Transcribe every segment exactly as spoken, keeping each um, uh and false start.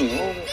Ooh.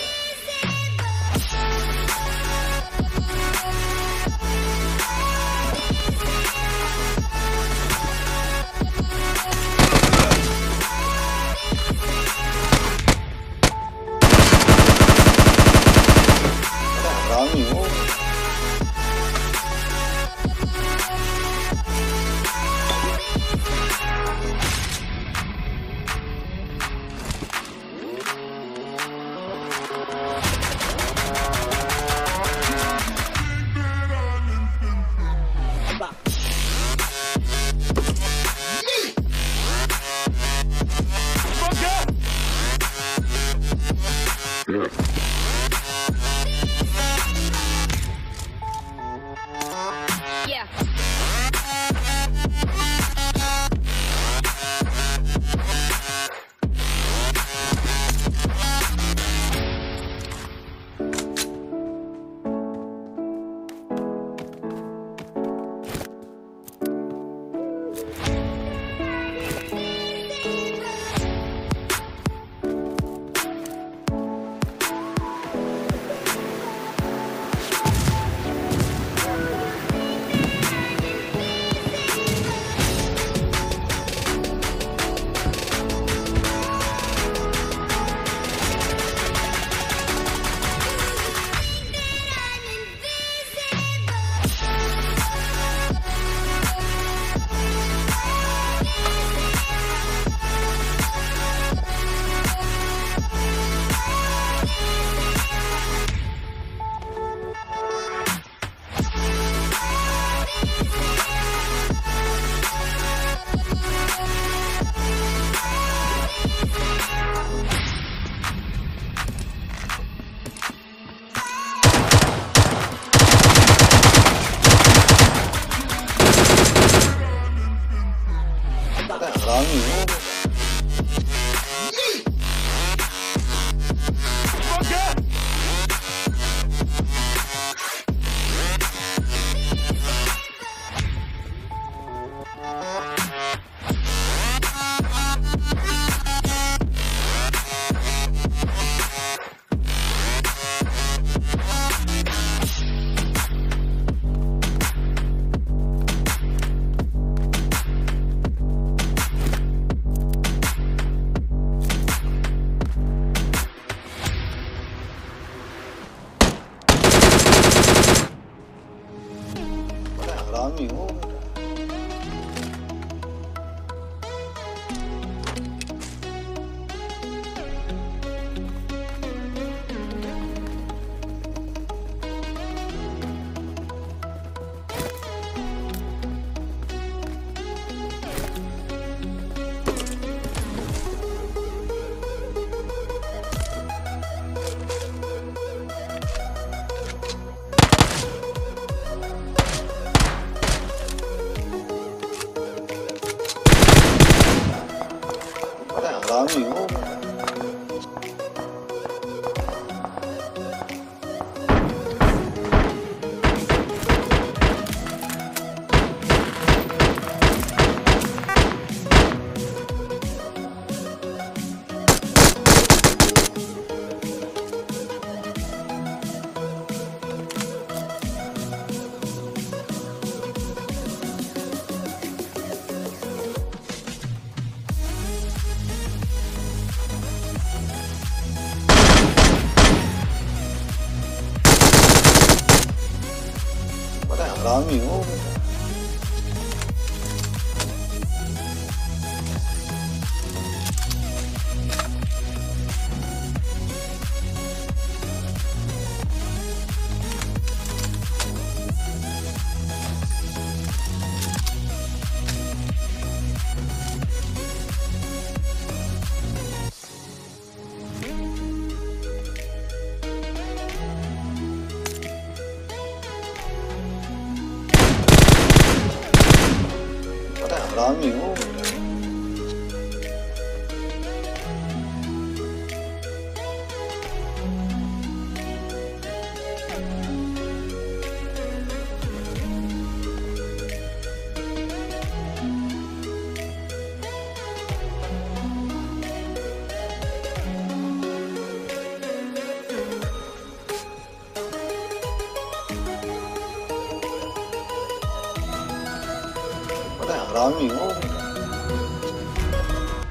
Ramiro.